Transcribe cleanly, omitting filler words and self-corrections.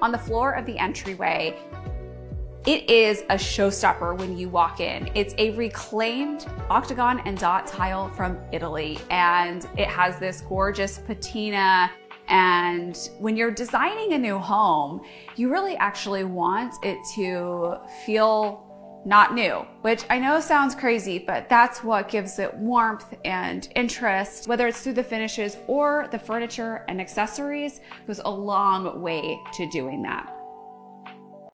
on the floor of the entryway. It is a showstopper when you walk in. It's a reclaimed octagon and dot tile from Italy, and it has this gorgeous patina. And when you're designing a new home, you really actually want it to feel not new, which I know sounds crazy, but that's what gives it warmth and interest, whether it's through the finishes or the furniture and accessories. Goes a long way to doing that.